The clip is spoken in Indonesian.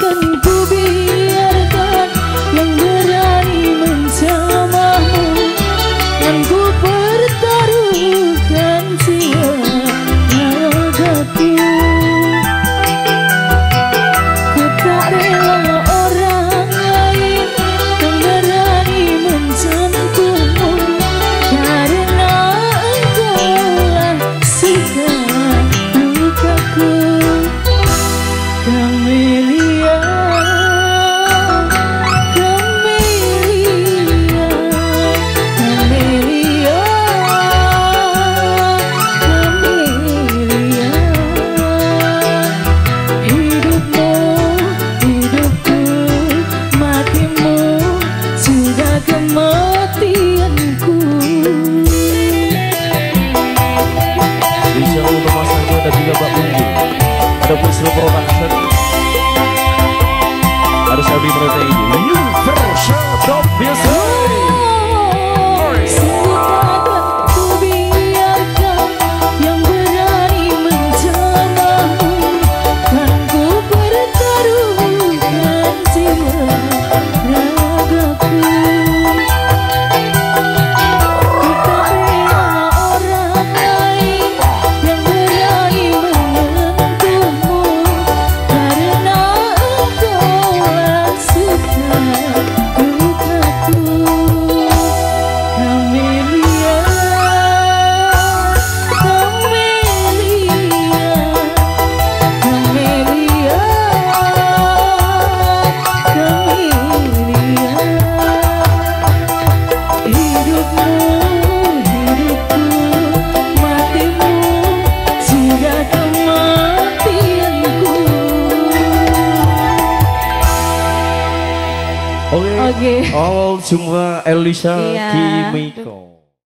Camelia Eliza Kimico.